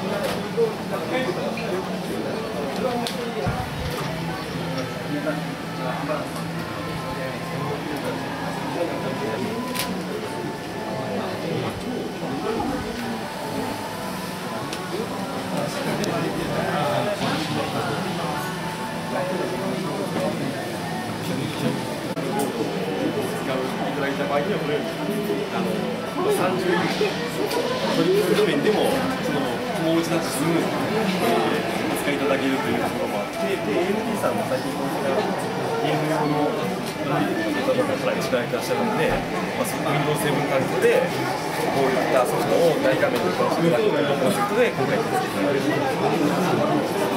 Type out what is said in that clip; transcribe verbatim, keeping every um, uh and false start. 大画面で楽しむというコンセプトで今回作っていただきます。